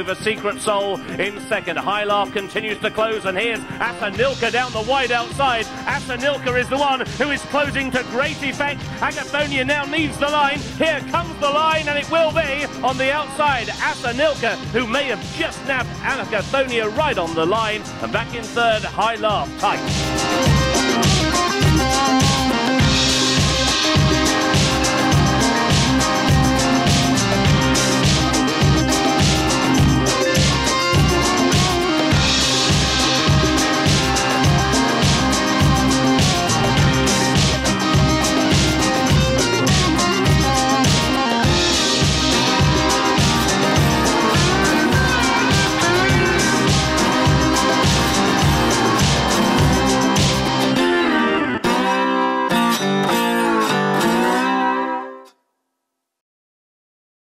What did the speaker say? over Secret Soul in second. Highlaugh continues to close, and here's Asanilka down the wide outside. Asanilka is the one who is closing to great effect. Agathonia now needs the line. Here comes the line, and it will be on the outside. Asanilka, who may have just nabbed Agathonia right on the line, and back in third, Highlaugh tight.